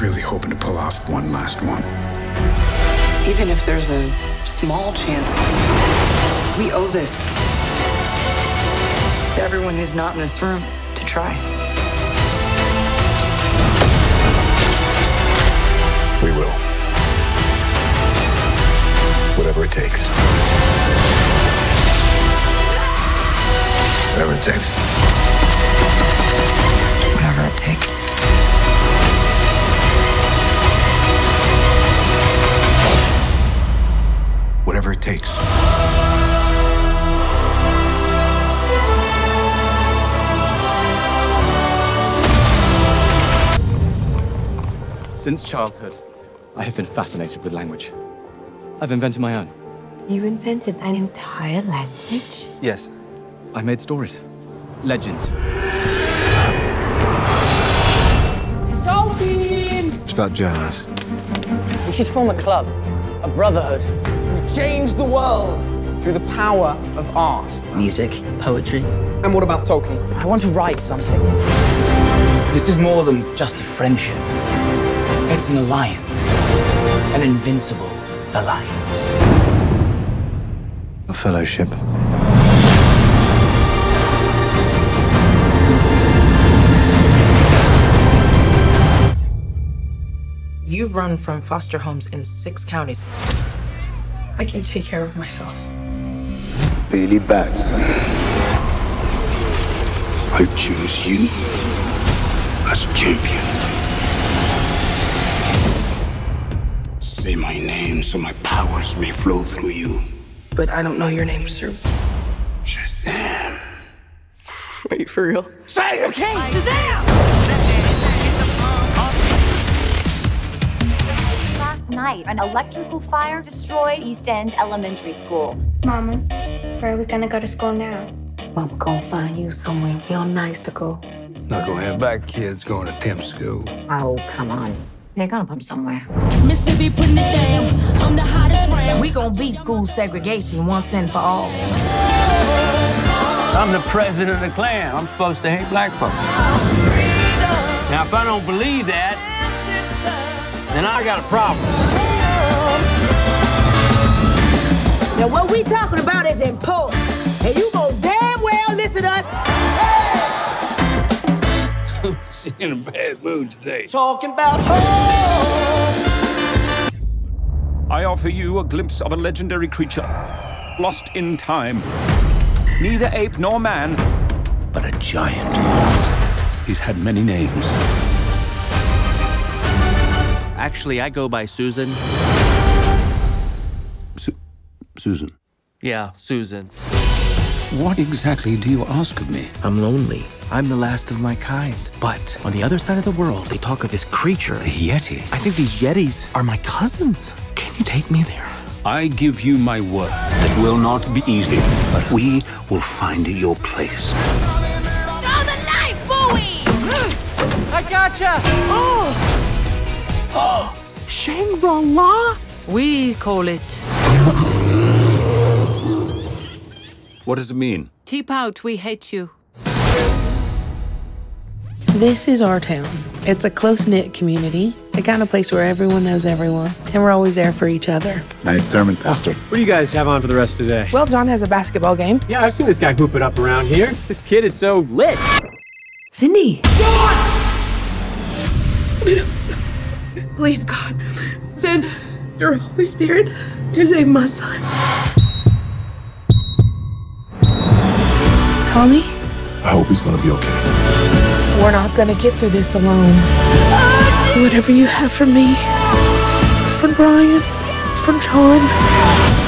was really hoping to pull off one last one. Even if there's a small chance, we owe this to everyone who's not in this room to try. We will. Whatever it takes. Whatever it takes. Whatever it takes. Whatever it takes. Since childhood, I have been fascinated with language. I've invented my own. You invented an entire language? Yes. I made stories. Legends. It's Alvin! It's about journalists. We should form a club, a brotherhood. We change the world through the power of art. Music, poetry. And what about Tolkien? I want to write something. This is more than just a friendship. It's an alliance. An invincible alliance. A fellowship. You've run from foster homes in 6 counties. I can take care of myself. Billy Batson. I choose you as champion. Say my name so my powers may flow through you. But I don't know your name, sir. Shazam. Wait, for real? Say you can't! Shazam! Night, an electrical fire destroyed East End Elementary School. Mama, where are we gonna go to school now? Mama gonna find you somewhere real nice to go. Not gonna have black kids going to temp school. Oh, come on. They're gonna put them somewhere. Mississippi putting it down. I'm the hottest round. We gonna beat school segregation once and for all. I'm the president of the Klan. I'm supposed to hate black folks. Now, if I don't believe that, then I got a problem. Now what we talking about is important, and you go damn well listen to us. Hey! She in a bad mood today. Talking about home. I offer you a glimpse of a legendary creature, lost in time. Neither ape nor man, but a giant. He's had many names. Actually, I go by Susan. Susan? Yeah, Susan. What exactly do you ask of me? I'm lonely. I'm the last of my kind. But on the other side of the world, they talk of this creature. The Yeti. I think these Yetis are my cousins. Can you take me there? I give you my word. It will not be easy, but we will find your place. Throw the knife, Bowie! I gotcha! Oh! Oh! Shangbrong Ma? We call it. What does it mean? Keep out, we hate you. This is our town. It's a close-knit community, the kind of place where everyone knows everyone, and we're always there for each other. Nice sermon, Pastor. What do you guys have on for the rest of the day? Well, John has a basketball game. Yeah, I've seen this guy hoop it up around here. This kid is so lit. Cindy. John! Please, God, send your Holy Spirit to save my son. Tommy? I hope he's gonna be okay. We're not gonna get through this alone. Whatever you have for me, from Brian, from John.